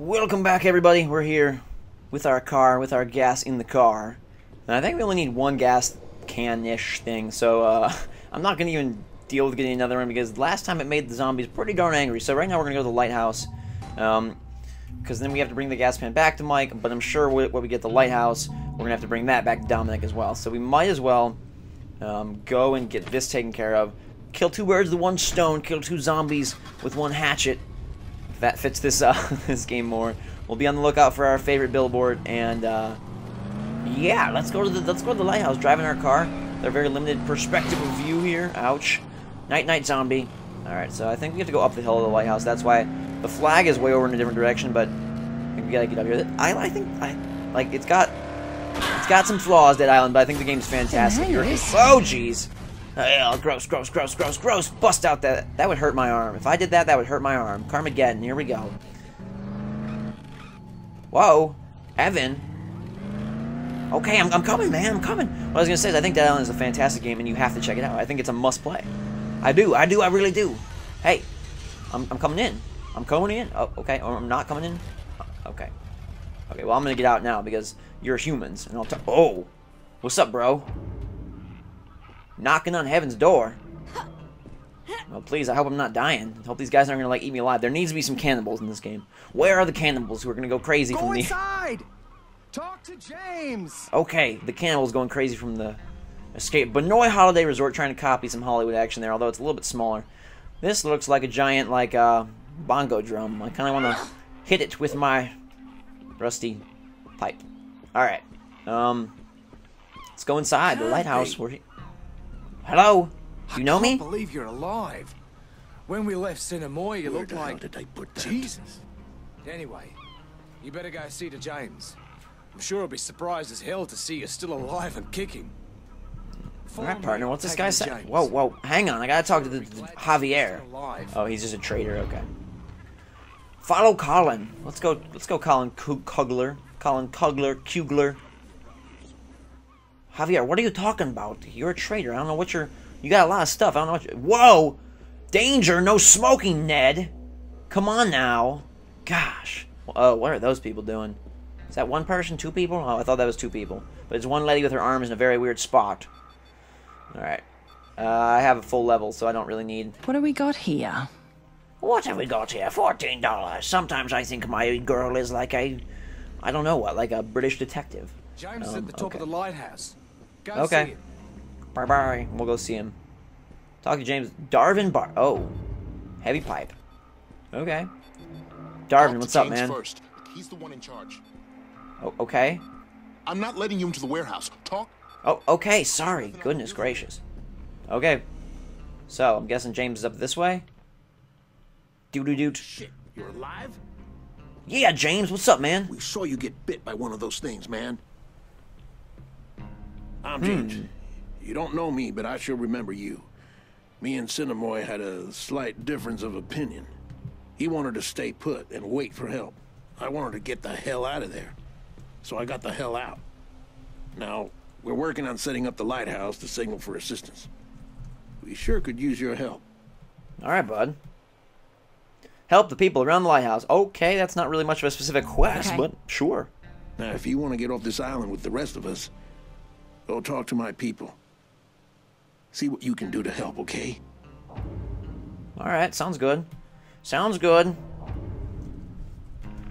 Welcome back, everybody. We're here with our car, with our gas in the car. And I think we only need one gas can-ish thing, so I'm not going to even deal with getting another one, because last time it made the zombies pretty darn angry. So right now we're going to go to the lighthouse, because then we have to bring the gas can back to Mike, but I'm sure when we get the lighthouse, we're going to have to bring that back to Dominic as well. So we might as well go and get this taken care of. Kill two birds with one stone, kill two zombies with one hatchet. That fits this game more. We'll be on the lookout for our favorite billboard, and yeah, let's go to the lighthouse. Driving our car. They're very limited perspective of view here. Ouch. Night night zombie. All right, so I think we have to go up the hill of the lighthouse. That's why the flag is way over in a different direction, but I think we gotta get up here. I think it's got some flaws, Dead Island, but I think the game's fantastic. Oh jeez. Ugh, gross, gross, gross, gross, gross. Bust out that. That would hurt my arm. If I did that, that would hurt my arm. Carmageddon, here we go. Whoa. Evan. Okay, I'm coming, man. I'm coming. What I was going to say is I think Dead Island is a fantastic game, and you have to check it out. I think it's a must play. I do. I really do. Hey, I'm coming in. I'm coming in. Oh, okay. Or I'm not coming in. Okay. Okay, well, I'm going to get out now because you're humans. And I'll talk. Oh. What's up, bro? Knocking on heaven's door. Oh, please, I hope I'm not dying. I hope these guys aren't going to, like, eat me alive. There needs to be some cannibals in this game. Where are the cannibals who are going to go crazy from the... Go inside! Talk to James! Okay, the cannibals going crazy from the escape. Banoi Holiday Resort, trying to copy some Hollywood action there, although it's a little bit smaller. This looks like a giant, like, bongo drum. I kind of want to hit it with my rusty pipe. Alright. Let's go inside the lighthouse. Hey. Hello? You know me? I can't believe you're alive. When we left Sinamoi, you looked like... Where the hell did they put that? Jesus. Anyway, you better go see to James. I'm sure he'll be surprised as hell to see you're still alive and kicking. Alright, partner, what's this guy saying? Whoa, whoa, hang on, I gotta talk to the Javier. Oh, he's just a traitor, okay. Follow Colin. Let's go Colin Kugler. Colin Kugler. Javier, what are you talking about? You're a traitor. I don't know what you're... You got a lot of stuff. I don't know what you're... Whoa! Danger! No smoking, Ned! Come on now. Gosh. Oh, what are those people doing? Is that one person? Two people? Oh, I thought that was two people. But it's one lady with her arms in a very weird spot. Alright. I have a full level, so I don't really need... What do we got here? What have we got here? $14. Sometimes I think my girl is like a... I don't know what, like a British detective. James is at the top of the lighthouse. Okay. Bye-bye. We'll go see him. Talk to James. Darvin Bark. Oh. Heavy pipe. Okay. Darvin, what's up, man? First. He's the one in charge. Oh, okay. I'm not letting you into the warehouse. Talk. Oh, okay. Sorry. Goodness gracious. Okay. So, I'm guessing James is up this way. Doo-doo-doo. Shit. You're alive? Yeah, James. What's up, man? We saw you get bit by one of those things, man. I'm James. You don't know me, but I sure remember you. Me and Sinamoi had a slight difference of opinion. He wanted to stay put and wait for help. I wanted to get the hell out of there. So I got the hell out. Now, we're working on setting up the lighthouse to signal for assistance. We sure could use your help. All right, bud. Help the people around the lighthouse. Okay, that's not really much of a specific quest, but sure. Now, if you want to get off this island with the rest of us, go talk to my people. See what you can do to help, okay? Alright, sounds good. Sounds good.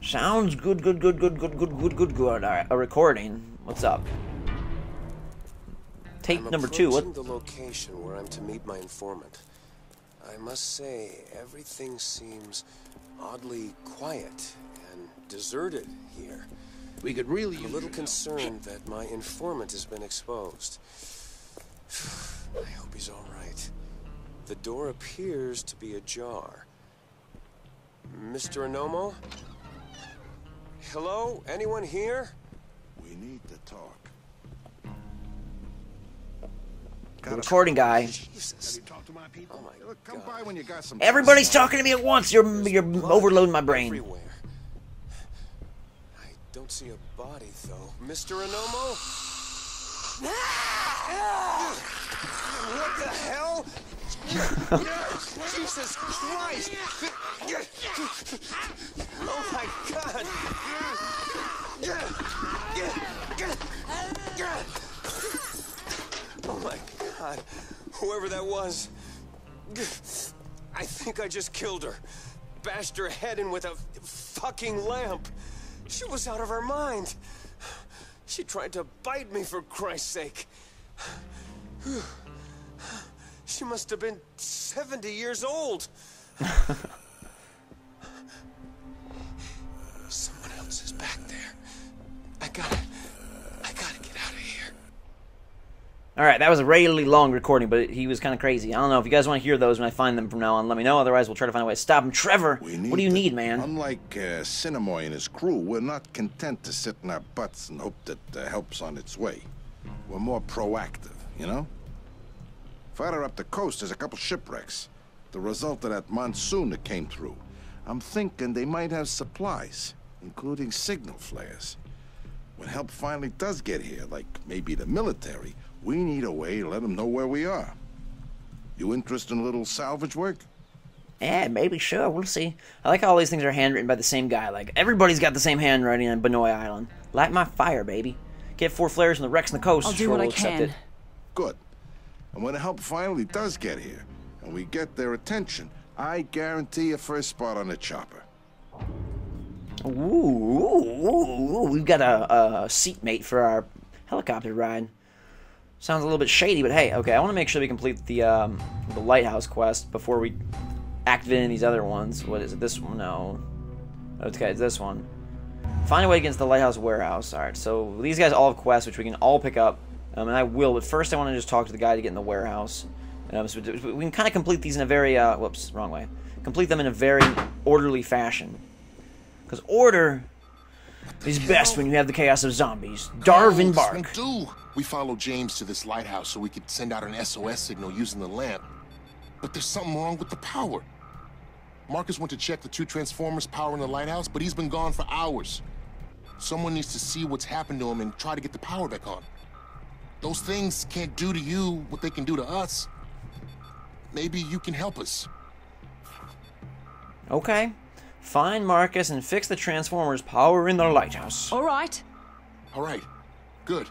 Sounds good. Alright, a recording. What's up? Tape number 2. What? I'm approaching the location where I'm to meet my informant. I must say, everything seems oddly quiet and deserted here. We could really use a little concerned that my informant has been exposed. I hope he's all right. The door appears to be ajar. Mr. Anomo? Hello? Anyone here? We need to talk. The recording guy. Jesus. Have you talked to my people? Oh my God. Come by when you got some. Everybody's talking to me at once. You're overloading my brain. Everywhere. Don't see a body though. Mr. Anomo? What the hell? Jesus Christ! Oh my God! whoever that was. I think I just killed her. Bashed her head in with a fucking lamp. She was out of her mind. She tried to bite me, for Christ's sake. She must have been 70 years old. Someone else is back there. I gotta get out of here. All right, that was a really long recording, but he was kind of crazy. I don't know if you guys want to hear those when I find them from now on. Let me know. Otherwise, we'll try to find a way to stop him. Trevor, what do you need, man? Unlike Sinamoi and his crew, we're not content to sit in our butts and hope that help's on its way. We're more proactive, you know. Farther up the coast, there's a couple shipwrecks. The result of that monsoon that came through. I'm thinking they might have supplies, including signal flares. When help finally does get here, like maybe the military, we need a way to let them know where we are. You interested in a little salvage work? Yeah, maybe, sure, we'll see. I like how all these things are handwritten by the same guy. Like, everybody's got the same handwriting on Banoi Island. Light my fire, baby. Get 4 flares from the wrecks on the coast. I'll do what I can. Good. And when the help finally does get here, and we get their attention, I guarantee a first spot on the chopper. Ooh, we've got a seatmate for our helicopter ride. Sounds a little bit shady, but hey, okay, I want to make sure we complete the lighthouse quest before we activate these other ones. What is it? This one? No. Okay, it's this one. Find a way against the lighthouse warehouse. All right, so these guys all have quests, which we can all pick up. And I will, but first I want to just talk to the guy to get in the warehouse. So we can kind of complete these in a very, whoops, wrong way. Complete them in a very orderly fashion. Because order is best when you have the chaos of zombies. Darvin Bark. We followed James to this lighthouse so we could send out an SOS signal using the lamp. But there's something wrong with the power. Marcus went to check the 2 transformers powering the lighthouse, but he's been gone for hours. Someone needs to see what's happened to him and try to get the power back on. Those things can't do to you what they can do to us. Maybe you can help us. Okay. Find Marcus and fix the transformers power in the lighthouse. All right. All right. Good.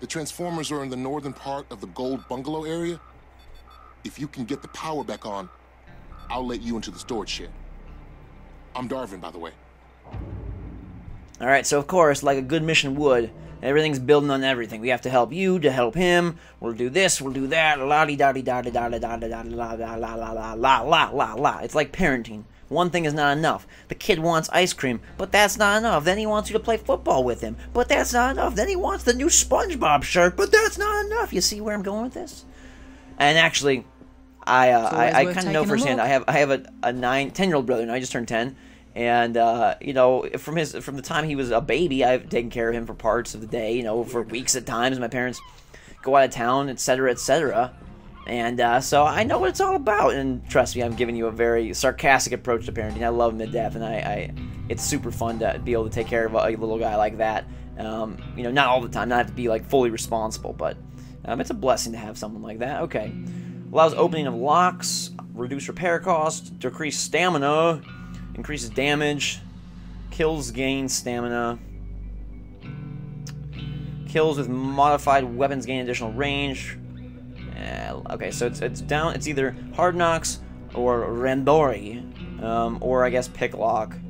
The transformers are in the northern part of the Gold Bungalow area. If you can get the power back on, I'll let you into the storage shed. I'm Darvin, by the way. All right, so of course, like a good mission would, everything's building on everything. We have to help you to help him. We'll do this, we'll do that. La-di-da-di-da-di-da-di-da-di-da-la-la-la-la-la-la-la-la. It's like parenting. One thing is not enough. The kid wants ice cream, but that's not enough. Then he wants you to play football with him, but that's not enough. Then he wants the new SpongeBob shirt, but that's not enough. You see where I'm going with this? And actually, I kind of know firsthand. I have a 9-10-year-old brother now. I just turned 10. And, you know, from the time he was a baby, I've taken care of him for parts of the day, you know, for weeks at times. My parents go out of town, etc., etc. And so I know what it's all about. And trust me, I'm giving you a very sarcastic approach to parenting. I love him to death, and it's super fun to be able to take care of a little guy like that. You know, not all the time, not have to be, like, fully responsible, but it's a blessing to have someone like that. Okay. Allows opening of locks, reduce repair costs, decrease stamina... Increases damage, kills gain stamina, kills with modified weapons gain additional range. Okay, so it's down. It's either Hard Knocks or Randori, or I guess Picklock.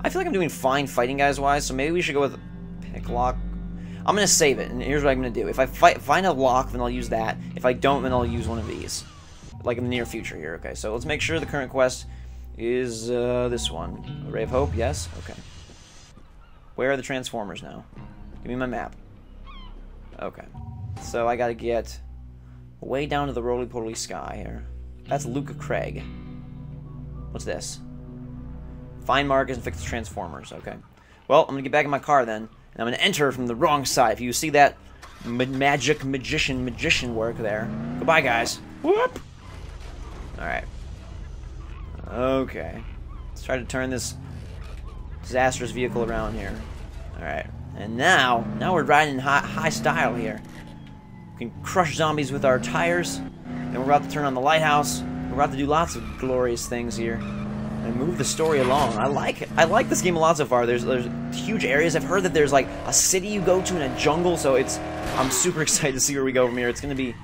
I feel like I'm doing fine fighting guys wise, so maybe we should go with Picklock. I'm gonna save it, and here's what I'm gonna do. If I find a lock, then I'll use that. If I don't, then I'll use one of these, like in the near future here. Okay, so let's make sure the current quest. Is this one. A Ray of Hope, yes? Okay. Where are the Transformers now? Give me my map. Okay. So I gotta get way down to the roly-poly sky here. That's Luca Craig. What's this? Find Marcus and fix the Transformers. Okay. Well, I'm gonna get back in my car then, and I'm gonna enter from the wrong side. If you see that magician work there. Goodbye, guys. Whoop! Alright. Okay, let's try to turn this disastrous vehicle around here. All right, and now we're riding in high style here. We can crush zombies with our tires, and we're about to turn on the lighthouse. We're about to do lots of glorious things here, and move the story along. I like this game a lot so far. There's huge areas. I've heard that there's like a city you go to in a jungle, so I'm super excited to see where we go from here. It's gonna be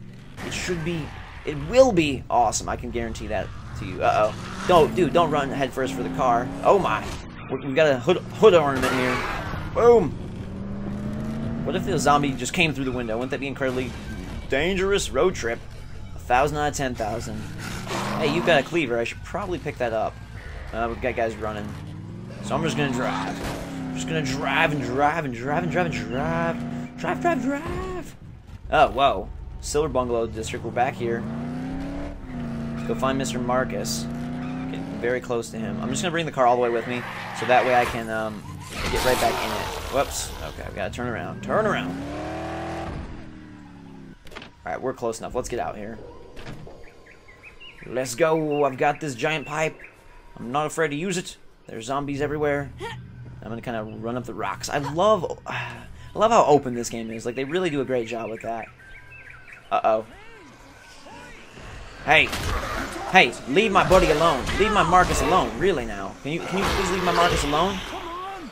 It should be, it will be awesome. I can guarantee that to you. Uh-oh. Don't, dude, don't run head first for the car. Oh my. We've got a hood ornament here. Boom. What if the zombie just came through the window? Wouldn't that be incredibly dangerous road trip? 1,000 out of 10,000. Hey, you've got a cleaver. I should probably pick that up. We've got guys running. So I'm just gonna drive. I'm just gonna drive and drive and drive and drive and drive. Drive, drive, drive. Oh, whoa. Silver Bungalow District. We're back here. Let's go find Mr. Marcus. Getting very close to him. I'm just gonna bring the car all the way with me, so that way I can get right back in it. Whoops. Okay, I've got to turn around. Turn around. Alright, we're close enough. Let's get out here. Let's go. I've got this giant pipe. I'm not afraid to use it. There's zombies everywhere. I'm going to kind of run up the rocks. I love how open this game is. Like, they really do a great job with that. Uh-oh. Hey. Hey, leave my buddy alone. Leave my Marcus alone. Really now. Can you please leave my Marcus alone?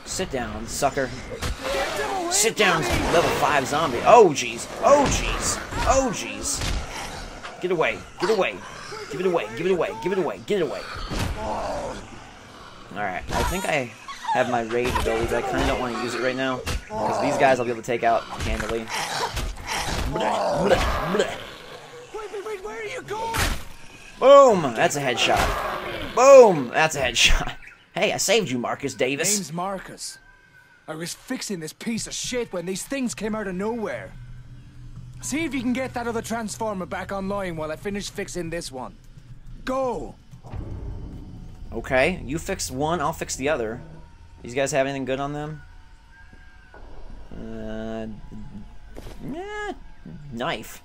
Sit down, sucker. Sit down, level 5 zombie. Oh, jeez. Oh, jeez. Oh, jeez. Get away. Get away. Give it away. Give it away. Give it away. Get it away. Alright, I think I have my raid ability, but I kind of don't want to use it right now, because these guys I'll be able to take out handily. Blah, blah, blah. Wait, where are you going? Boom! That's a headshot. Boom! That's a headshot. Hey, I saved you, Marcus Davis. James Marcus. I was fixing this piece of shit when these things came out of nowhere. See if you can get that other transformer back online while I finish fixing this one. Go! Okay, you fix one, I'll fix the other. These guys have anything good on them? Nah, knife.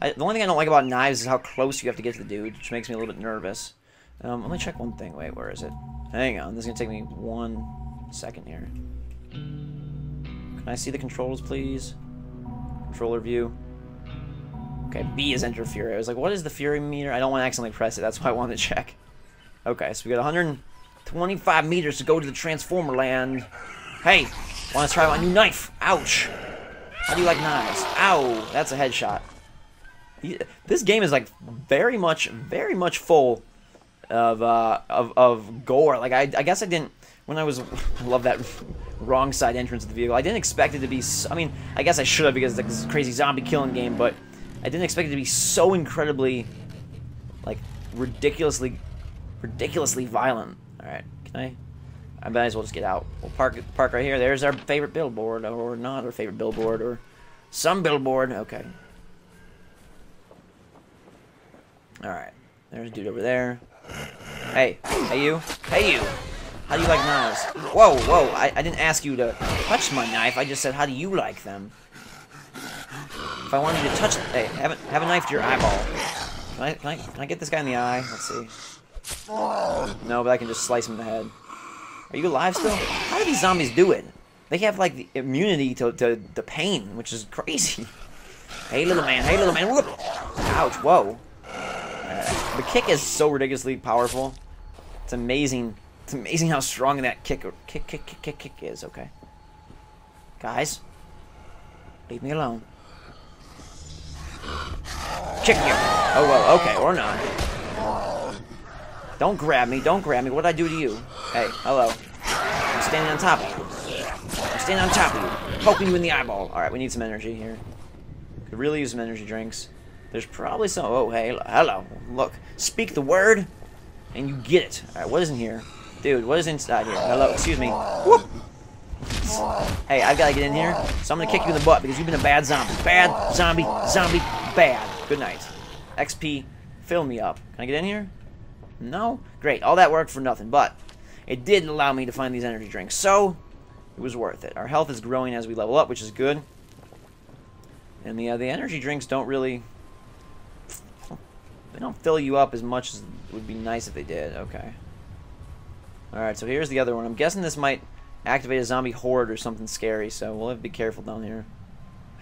The only thing I don't like about knives is how close you have to get to the dude, which makes me a little bit nervous. Let me check one thing. Wait, where is it? Hang on, this is gonna take me 1 second here. Can I see the controls, please? Controller view. Okay, B is enter fury. I was like, what is the fury meter? I don't want to accidentally press it, that's why I wanted to check. Okay, so we got 125 meters to go to the transformer land. Hey, wanna try my new knife? Ouch! How do you like knives? Ow! That's a headshot. This game is like very much full of gore. Like, I guess I didn't, when I was, I love that wrong side entrance of the vehicle, I didn't expect it to be, I mean, I guess I should have because it's like this crazy zombie killing game, but I didn't expect it to be so incredibly, like, ridiculously violent. Alright, can I might as well just get out. We'll park right here. There's our favorite billboard, or not our favorite billboard, or some billboard. Okay. Alright, there's a dude over there. Hey, hey you, hey you. How do you like knives? Whoa, whoa, I didn't ask you to touch my knife, I just said how do you like them? If I wanted you to touch, hey, have a knife to your eyeball. Can I get this guy in the eye? Let's see. No, but I can just slice him in the head. Are you alive still? How do these zombies do it? They have like the immunity to the pain, which is crazy. Hey little man, hey little man, whoop! Ouch, whoa. The kick is so ridiculously powerful. It's amazing. It's amazing how strong that kick is. Okay, guys, leave me alone. Kick you. Oh well. Okay, or not. Don't grab me. Don't grab me. What did I do to you? Hey, hello. I'm standing on top of you. I'm standing on top of you, poking you in the eyeball. All right, we need some energy here. Could really use some energy drinks. There's probably some... Oh, hey, hello. Look, speak the word, and you get it. All right, what is in here? Dude, what is inside here? Hello, excuse me. Whoop. Hey, I've got to get in here, so I'm going to kick you in the butt because you've been a bad zombie. Bad zombie, zombie, bad. Good night. XP, fill me up. Can I get in here? No? Great, all that worked for nothing, but it did allow me to find these energy drinks, so it was worth it. Our health is growing as we level up, which is good. And the energy drinks don't really... They don't fill you up as much as it would be nice if they did. Okay. Alright, so here's the other one. I'm guessing this might activate a zombie horde or something scary, so we'll have to be careful down here.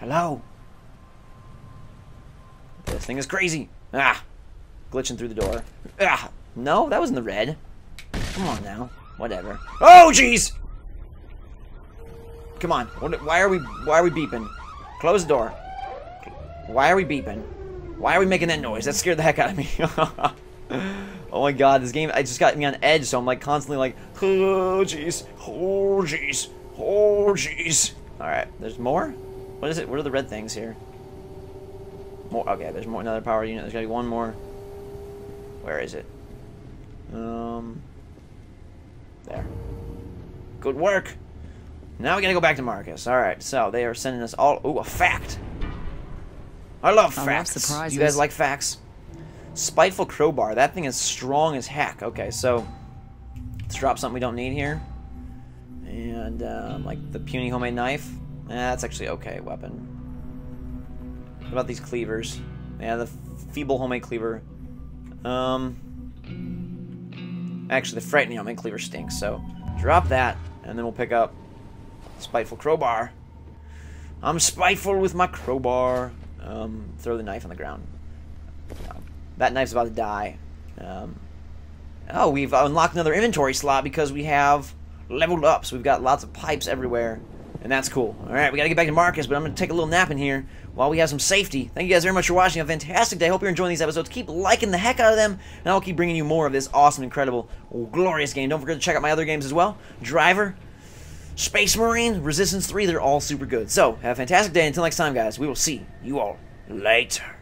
Hello! This thing is crazy! Ah! Glitching through the door. Ah! No, that wasn't the red. Come on now. Whatever. Oh, jeez! Come on. Why are we beeping? Close the door. Why are we beeping? Why are we making that noise? That scared the heck out of me. Oh my god, this game, it just got me on edge, so I'm like constantly like, oh jeez, oh jeez, oh jeez. Alright, there's more? What is it? What are the red things here? More, okay, there's more, another power unit, there's gotta be one more. Where is it? There. Good work! Now we gotta go back to Marcus. Alright, so they are sending us all, ooh, a fact! I love facts! Do you guys like facts? Spiteful crowbar. That thing is strong as heck. Okay, so let's drop something we don't need here. And, like the puny homemade knife. That's actually okay weapon. What about these cleavers? Yeah, the feeble homemade cleaver. Actually, the frightening homemade cleaver stinks, so drop that, and then we'll pick up spiteful crowbar. I'm spiteful with my crowbar. Throw the knife on the ground. That knife's about to die. Oh, we've unlocked another inventory slot because we have leveled up. So we've got lots of pipes everywhere, and that's cool. All right, we got to get back to Marcus, but I'm going to take a little nap in here while we have some safety. Thank you guys very much for watching. A fantastic day. I hope you're enjoying these episodes. Keep liking the heck out of them, and I'll keep bringing you more of this awesome, incredible, glorious game. Don't forget to check out my other games as well. Driver, Space Marine, Resistance 3, they're all super good. So have a fantastic day. Until next time, guys, we will see you all later.